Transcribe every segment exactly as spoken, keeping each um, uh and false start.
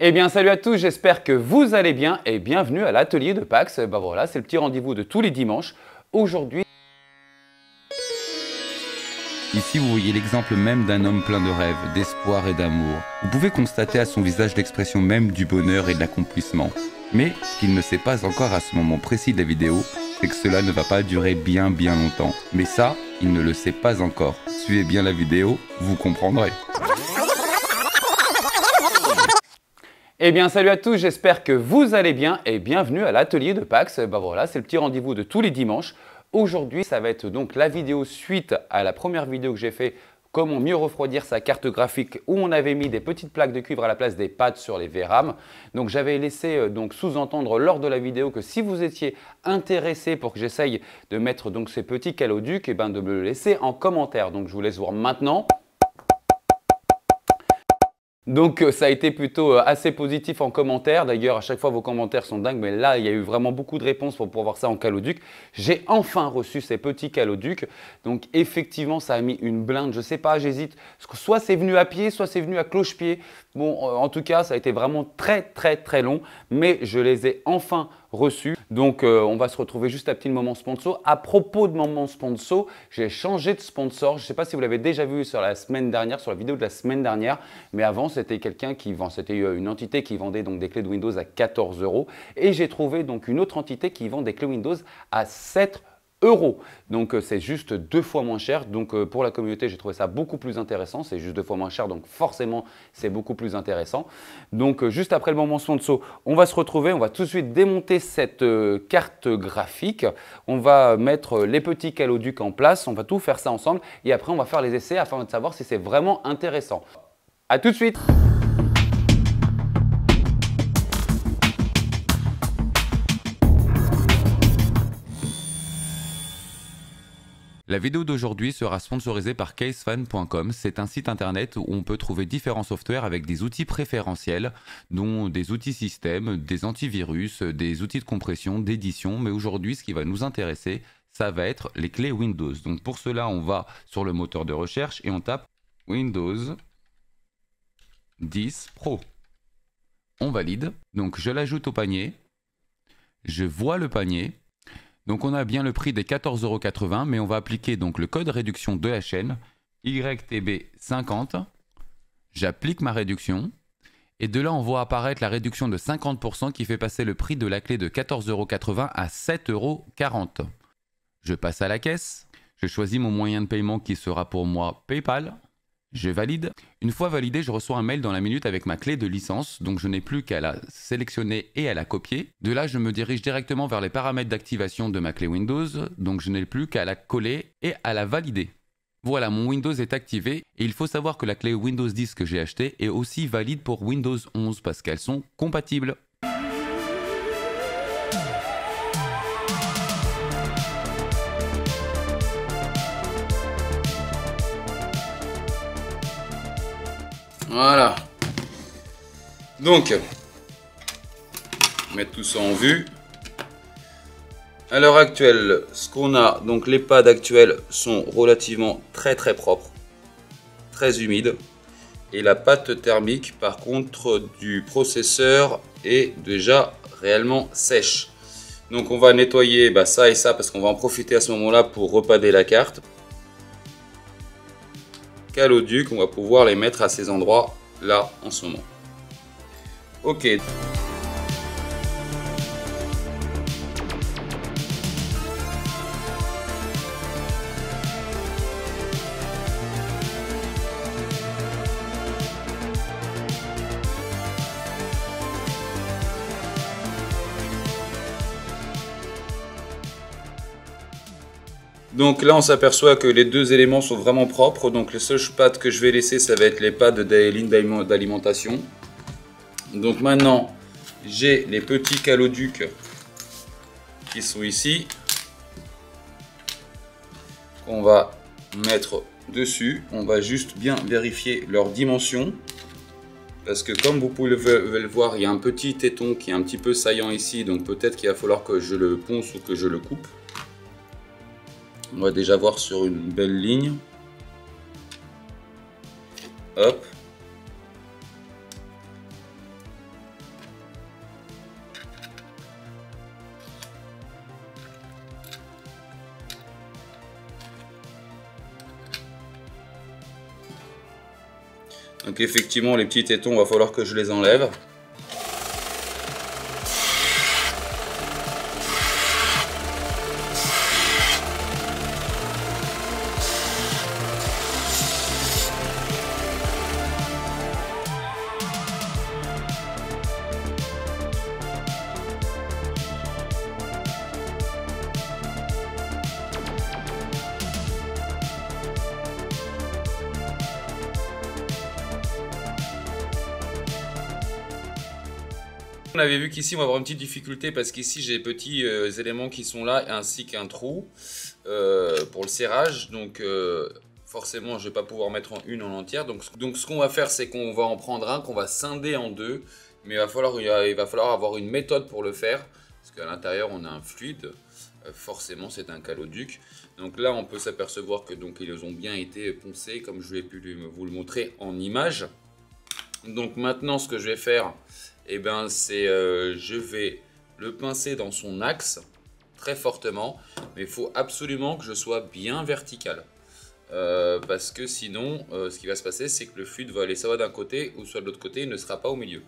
Eh bien salut à tous, j'espère que vous allez bien et bienvenue à l'atelier de Pax. Ben voilà, c'est le petit rendez-vous de tous les dimanches. Aujourd'hui... Ici vous voyez l'exemple même d'un homme plein de rêves, d'espoir et d'amour. Vous pouvez constater à son visage l'expression même du bonheur et de l'accomplissement. Mais ce qu'il ne sait pas encore à ce moment précis de la vidéo, c'est que cela ne va pas durer bien bien longtemps. Mais ça, il ne le sait pas encore. Suivez bien la vidéo, vous comprendrez. Eh bien salut à tous, j'espère que vous allez bien et bienvenue à l'atelier de Pax. Ben voilà, c'est le petit rendez-vous de tous les dimanches. Aujourd'hui, ça va être donc la vidéo suite à la première vidéo que j'ai fait comment mieux refroidir sa carte graphique où on avait mis des petites plaques de cuivre à la place des pads sur les V RAM. Donc j'avais laissé euh, donc sous-entendre lors de la vidéo que si vous étiez intéressé pour que j'essaye de mettre donc ces petits caloducs, et ben de me le laisser en commentaire. Donc je vous laisse voir maintenant. Donc ça a été plutôt assez positif en commentaire. D'ailleurs, à chaque fois, vos commentaires sont dingues. Mais là, il y a eu vraiment beaucoup de réponses pour pouvoir voir ça en caloduc. J'ai enfin reçu ces petits caloducs. Donc effectivement, ça a mis une blinde. Je sais pas, j'hésite. Soit c'est venu à pied, soit c'est venu à cloche-pied. Bon, en tout cas, ça a été vraiment très, très, très long. Mais je les ai enfin reçus. Donc euh, on va se retrouver juste à petit moment sponsor. À propos de moment sponsor, j'ai changé de sponsor. Je ne sais pas si vous l'avez déjà vu sur la semaine dernière, sur la vidéo de la semaine dernière, mais avant c'était quelqu'un qui vend, c'était une entité qui vendait donc des clés de Windows à quatorze euros, et j'ai trouvé donc une autre entité qui vend des clés Windows à sept euros. Donc euh, c'est juste deux fois moins cher. Donc euh, pour la communauté, j'ai trouvé ça beaucoup plus intéressant. C'est juste deux fois moins cher, donc forcément c'est beaucoup plus intéressant. Donc euh, juste après le moment sponsor, on va se retrouver. On va tout de suite démonter cette euh, carte graphique. On va mettre euh, les petits caloducs en place. On va tout faire ça ensemble. Et après, on va faire les essais afin de savoir si c'est vraiment intéressant. À tout de suite. La vidéo d'aujourd'hui sera sponsorisée par keysfan point com. C'est un site internet où on peut trouver différents softwares avec des outils préférentiels, dont des outils système, des antivirus, des outils de compression, d'édition. Mais aujourd'hui, ce qui va nous intéresser, ça va être les clés Windows. Donc pour cela, on va sur le moteur de recherche et on tape Windows dix Pro. On valide. Donc je l'ajoute au panier. Je vois le panier. Donc on a bien le prix des quatorze euros quatre-vingts, mais on va appliquer donc le code réduction de la chaîne, Y T B cinquante. J'applique ma réduction. Et de là, on voit apparaître la réduction de cinquante pour cent qui fait passer le prix de la clé de quatorze euros quatre-vingts à sept euros quarante. Je passe à la caisse. Je choisis mon moyen de paiement qui sera pour moi PayPal. Je valide. Une fois validé, je reçois un mail dans la minute avec ma clé de licence, donc je n'ai plus qu'à la sélectionner et à la copier. De là, je me dirige directement vers les paramètres d'activation de ma clé Windows, donc je n'ai plus qu'à la coller et à la valider. Voilà, mon Windows est activé et il faut savoir que la clé Windows dix que j'ai achetée est aussi valide pour Windows onze parce qu'elles sont compatibles. Voilà, donc mettre tout ça en vue. À l'heure actuelle, ce qu'on a, donc les pads actuels sont relativement très très propres, très humides, et la pâte thermique par contre du processeur est déjà réellement sèche. Donc on va nettoyer bah, ça et ça parce qu'on va en profiter à ce moment là pour repader la carte. Caloduc, on va pouvoir les mettre à ces endroits là en ce moment. Ok. Donc là, on s'aperçoit que les deux éléments sont vraiment propres. Donc les seules pads que je vais laisser, ça va être les pads des lignes d'alimentation. Donc maintenant, j'ai les petits caloducs qui sont ici. On va mettre dessus. On va juste bien vérifier leurs dimensions. Parce que comme vous pouvez le voir, il y a un petit téton qui est un petit peu saillant ici. Donc peut-être qu'il va falloir que je le ponce ou que je le coupe. On va déjà voir sur une belle ligne. Hop. Donc effectivement, les petits tétons, il va falloir que je les enlève. On avait vu qu'ici on va avoir une petite difficulté parce qu'ici j'ai petits euh, éléments qui sont là ainsi qu'un trou euh, pour le serrage, donc euh, forcément je vais pas pouvoir mettre en une en entière, donc, donc ce qu'on va faire c'est qu'on va en prendre un qu'on va scinder en deux, mais il va falloir, il va falloir avoir une méthode pour le faire parce qu'à l'intérieur on a un fluide, euh, forcément c'est un caloduc. Donc là on peut s'apercevoir que donc ils ont bien été poncés comme je vais pu vous le montrer en image. Donc maintenant ce que je vais faire, et eh ben c'est euh, je vais le pincer dans son axe très fortement, mais il faut absolument que je sois bien vertical euh, parce que sinon euh, ce qui va se passer c'est que le fluide va aller soit d'un côté ou soit de l'autre côté, il ne sera pas au milieu.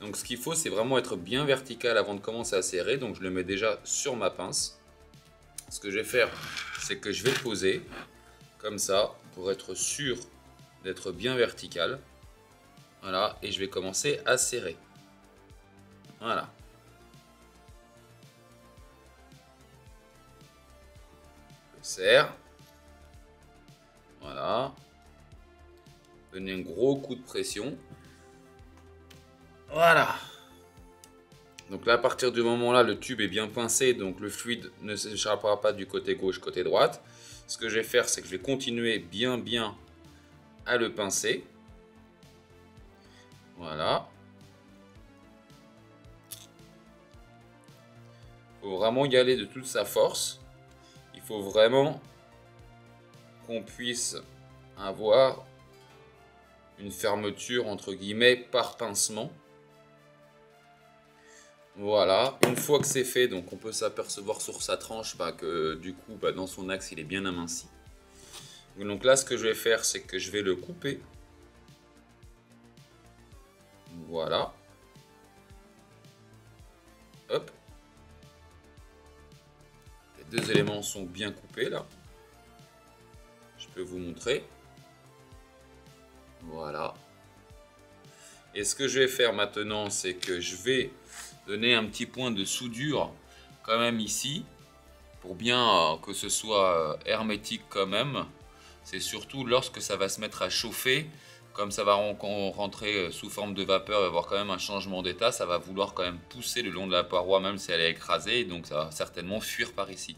Donc ce qu'il faut c'est vraiment être bien vertical avant de commencer à serrer. Donc je le mets déjà sur ma pince. Ce que je vais faire c'est que je vais le poser comme ça pour être sûr d'être bien vertical. Voilà, et je vais commencer à serrer. Voilà. Je serre. Voilà. Donnez un gros coup de pression. Voilà. Donc là, à partir du moment là, le tube est bien pincé, donc le fluide ne s'échappera pas du côté gauche, côté droite. Ce que je vais faire, c'est que je vais continuer bien, bien à le pincer. Voilà. Il faut vraiment y aller de toute sa force. Il faut vraiment qu'on puisse avoir une fermeture entre guillemets par pincement. Voilà. Une fois que c'est fait, donc on peut s'apercevoir sur sa tranche bah, que du coup bah, dans son axe il est bien aminci. Donc là ce que je vais faire c'est que je vais le couper. Voilà. Hop. Les deux éléments sont bien coupés là. Je peux vous montrer. Voilà. Et ce que je vais faire maintenant, c'est que je vais donner un petit point de soudure quand même ici. Pour bien que ce soit hermétique quand même. C'est surtout lorsque ça va se mettre à chauffer. Comme ça va rentrer sous forme de vapeur et avoir quand même un changement d'état, ça va vouloir quand même pousser le long de la paroi, même si elle est écrasée, donc ça va certainement fuir par ici.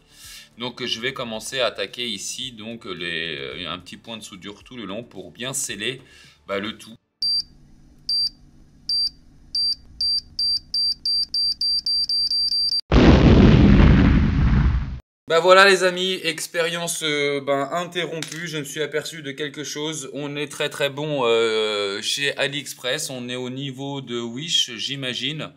Donc je vais commencer à attaquer ici donc les, un petit point de soudure tout le long pour bien sceller bah, le tout. Bah voilà les amis, expérience euh, ben, interrompue, je me suis aperçu de quelque chose, on est très très bon euh, chez AliExpress, on est au niveau de Wish j'imagine.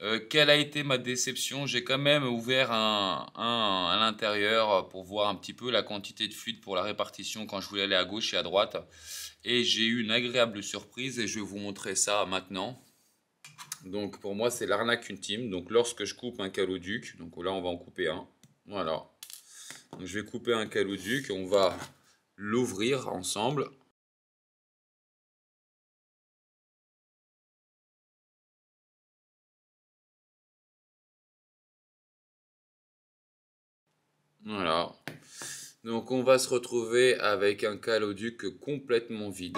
Euh, quelle a été ma déception? J'ai quand même ouvert un, un à l'intérieur pour voir un petit peu la quantité de fluide pour la répartition quand je voulais aller à gauche et à droite. Et j'ai eu une agréable surprise et je vais vous montrer ça maintenant. Donc pour moi c'est l'arnaque ultime, donc lorsque je coupe un caloduc, donc là on va en couper un. Voilà, donc je vais couper un caloduc, on va l'ouvrir ensemble. Voilà, donc on va se retrouver avec un caloduc complètement vide.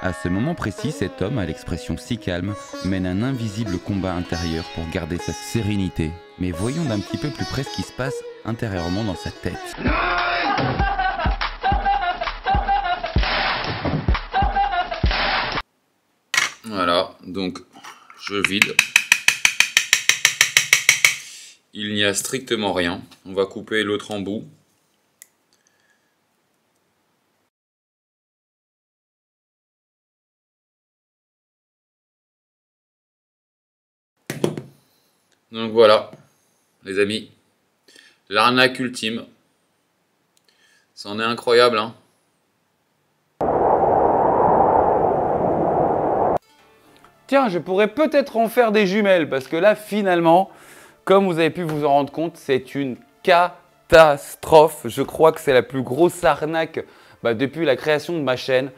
À ce moment précis, cet homme à l'expression si calme mène un invisible combat intérieur pour garder sa sérénité. Mais voyons d'un petit peu plus près ce qui se passe intérieurement dans sa tête. Voilà, donc je vide. Il n'y a strictement rien. On va couper l'autre embout. Donc voilà, les amis, l'arnaque ultime, c'en est incroyable, hein. tiens, je pourrais peut-être en faire des jumelles, parce que là, finalement, comme vous avez pu vous en rendre compte, c'est une catastrophe. Je crois que c'est la plus grosse arnaque bah, depuis la création de ma chaîne.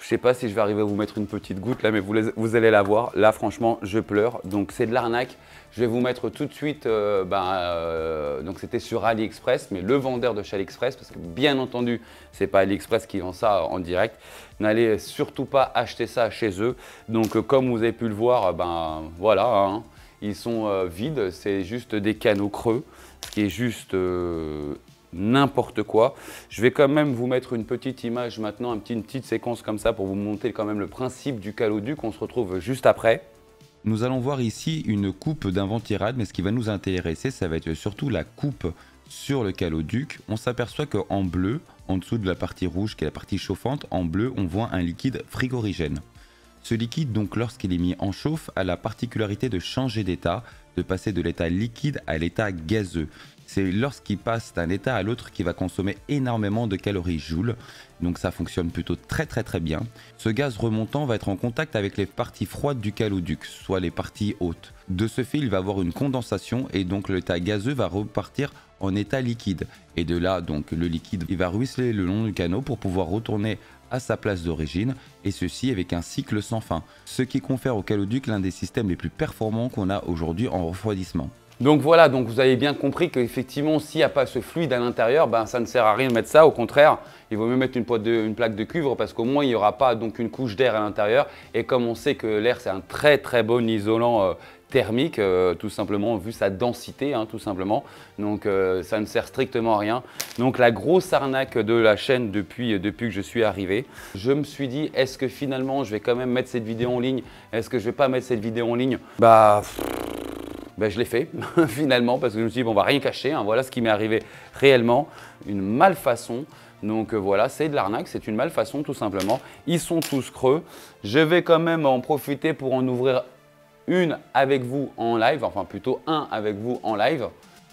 Je sais pas si je vais arriver à vous mettre une petite goutte là, mais vous, vous allez la voir. Là, franchement, je pleure. Donc, c'est de l'arnaque. Je vais vous mettre tout de suite, euh, ben, euh, donc c'était sur AliExpress, mais le vendeur de chez AliExpress, parce que bien entendu, c'est pas AliExpress qui vend ça en direct. N'allez surtout pas acheter ça chez eux. Donc, euh, comme vous avez pu le voir, ben voilà, hein, ils sont euh, vides. C'est juste des canaux creux, ce qui est juste... Euh, n'importe quoi. Je vais quand même vous mettre une petite image maintenant, une petite, une petite séquence comme ça pour vous montrer quand même le principe du caloduc. On se retrouve juste après. Nous allons voir ici une coupe d'inventirade, mais ce qui va nous intéresser, ça va être surtout la coupe sur le caloduc. On s'aperçoit qu'en bleu, en dessous de la partie rouge qui est la partie chauffante, en bleu on voit un liquide frigorigène. Ce liquide, donc lorsqu'il est mis en chauffe, a la particularité de changer d'état, de passer de l'état liquide à l'état gazeux. C'est lorsqu'il passe d'un état à l'autre qu'il va consommer énormément de calories joules. Donc ça fonctionne plutôt très très très bien. Ce gaz remontant va être en contact avec les parties froides du caloduc, soit les parties hautes. De ce fait, il va avoir une condensation et donc l'état gazeux va repartir en état liquide. Et de là, donc le liquide, il va ruisseler le long du canot pour pouvoir retourner à sa place d'origine, et ceci avec un cycle sans fin. Ce qui confère au caloduc l'un des systèmes les plus performants qu'on a aujourd'hui en refroidissement. Donc voilà, donc vous avez bien compris qu'effectivement, s'il n'y a pas ce fluide à l'intérieur, ben, ça ne sert à rien de mettre ça. Au contraire, il vaut mieux mettre une, de, une plaque de cuivre parce qu'au moins, il n'y aura pas donc une couche d'air à l'intérieur. Et comme on sait que l'air, c'est un très très bon isolant euh, thermique, euh, tout simplement, vu sa densité, hein, tout simplement. Donc euh, ça ne sert strictement à rien. Donc la grosse arnaque de la chaîne depuis, depuis que je suis arrivé. Je me suis dit, est-ce que finalement, je vais quand même mettre cette vidéo en ligne? Est-ce que je ne vais pas mettre cette vidéo en ligne? Bah... Ben, je l'ai fait finalement parce que je me suis dit bon, on va rien cacher, hein. Voilà ce qui m'est arrivé réellement, une malfaçon. Donc euh, voilà, c'est de l'arnaque, c'est une malfaçon tout simplement. Ils sont tous creux. Je vais quand même en profiter pour en ouvrir une avec vous en live, enfin plutôt un avec vous en live.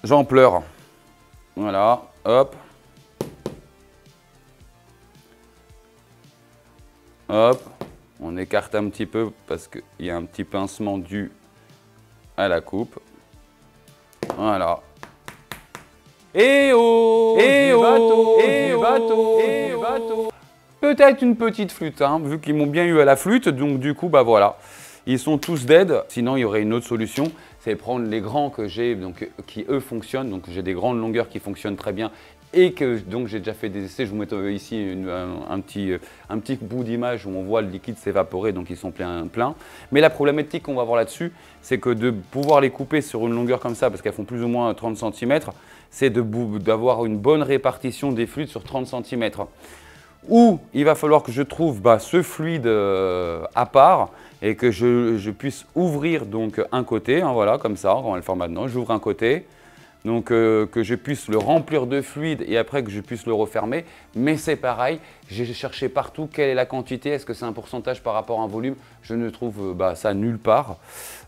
J'en pleure. Voilà, hop. Hop, on écarte un petit peu parce qu'il y a un petit pincement du... à la coupe. Voilà. Et oh, et oh, et bateau, et bateau. Peut-être une petite flûte, hein, vu qu'ils m'ont bien eu à la flûte. Donc du coup, bah voilà, ils sont tous dead. Sinon, il y aurait une autre solution, c'est prendre les grands que j'ai, donc qui eux fonctionnent. Donc j'ai des grandes longueurs qui fonctionnent très bien. Et que donc j'ai déjà fait des essais. Je vous mets ici une, un, un, petit, un petit bout d'image où on voit le liquide s'évaporer, donc ils sont pleins. Plein. Mais la problématique qu'on va avoir là-dessus, c'est que de pouvoir les couper sur une longueur comme ça, parce qu'elles font plus ou moins trente centimètres, c'est d'avoir une bonne répartition des fluides sur trente centimètres. Ou il va falloir que je trouve bah, ce fluide euh, à part et que je, je puisse ouvrir donc un côté, hein, voilà, comme ça, on va le faire maintenant, j'ouvre un côté. Donc euh, que je puisse le remplir de fluide et après que je puisse le refermer. Mais c'est pareil, j'ai cherché partout quelle est la quantité, est-ce que c'est un pourcentage par rapport à un volume? Je ne trouve euh, bah, ça nulle part.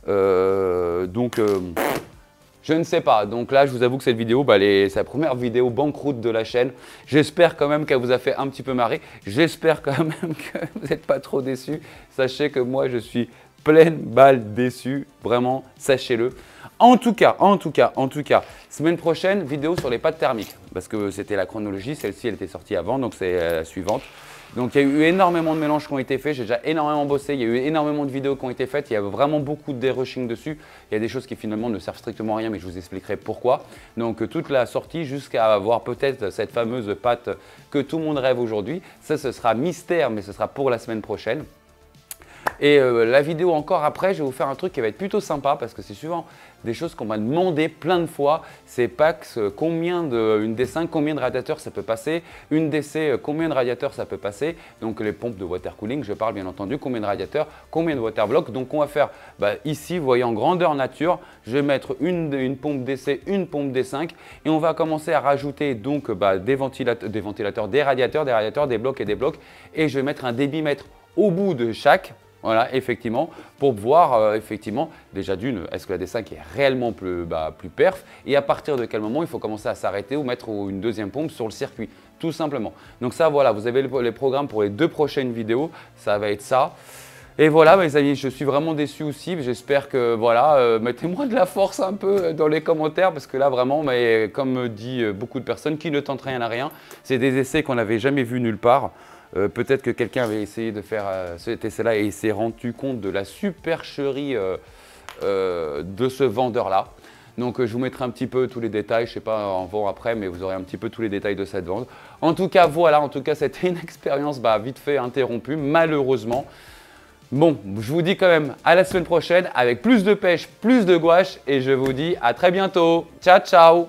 Euh, donc euh, je ne sais pas. Donc là, je vous avoue que cette vidéo, bah, c'est la première vidéo banqueroute de la chaîne. J'espère quand même qu'elle vous a fait un petit peu marrer. J'espère quand même que vous n'êtes pas trop déçus. Sachez que moi, je suis... pleine balle déçue, vraiment, sachez-le. En tout cas, en tout cas, en tout cas, semaine prochaine, vidéo sur les pattes thermiques. Parce que c'était la chronologie, celle-ci, elle était sortie avant, donc c'est la suivante. Donc il y a eu énormément de mélanges qui ont été faits, j'ai déjà énormément bossé, il y a eu énormément de vidéos qui ont été faites, il y a vraiment beaucoup de dérushing dessus. Il y a des choses qui finalement ne servent strictement à rien, mais je vous expliquerai pourquoi. Donc toute la sortie jusqu'à avoir peut-être cette fameuse pâte que tout le monde rêve aujourd'hui. Ça, ce sera mystère, mais ce sera pour la semaine prochaine. Et euh, la vidéo encore après, je vais vous faire un truc qui va être plutôt sympa parce que c'est souvent des choses qu'on m'a demandé plein de fois. C'est Pax, euh, combien de, une D cinq, combien de radiateurs ça peut passer? Une D C, euh, combien de radiateurs ça peut passer? Donc les pompes de water cooling, je parle bien entendu, combien de radiateurs, combien de water block. Donc on va faire bah, ici, vous voyez en grandeur nature, je vais mettre une, une pompe D C, une pompe D cinq et on va commencer à rajouter donc bah, des, ventilateurs, des ventilateurs, des radiateurs, des radiateurs, des blocs et des blocs. Et je vais mettre un débitmètre au bout de chaque. Voilà, effectivement, pour voir, euh, effectivement, déjà d'une, est-ce que la D cinq est réellement plus, bah, plus perf? Et à partir de quel moment il faut commencer à s'arrêter ou mettre une deuxième pompe sur le circuit? tout simplement. Donc ça, voilà, vous avez les programmes pour les deux prochaines vidéos, ça va être ça. Et voilà mes amis, je suis vraiment déçu aussi, j'espère que voilà, euh, mettez-moi de la force un peu dans les commentaires parce que là vraiment, mais, comme dit beaucoup de personnes, qui ne tentent rien à rien, c'est des essais qu'on n'avait jamais vus nulle part. Euh, peut-être que quelqu'un avait essayé de faire euh, cet essai-là et il s'est rendu compte de la supercherie euh, euh, de ce vendeur-là. Donc euh, je vous mettrai un petit peu tous les détails, je ne sais pas en vend après, mais vous aurez un petit peu tous les détails de cette vente. En tout cas voilà, en tout cas c'était une expérience bah, vite fait interrompue malheureusement. Bon, je vous dis quand même à la semaine prochaine avec plus de pêche, plus de gouache et je vous dis à très bientôt. Ciao, ciao!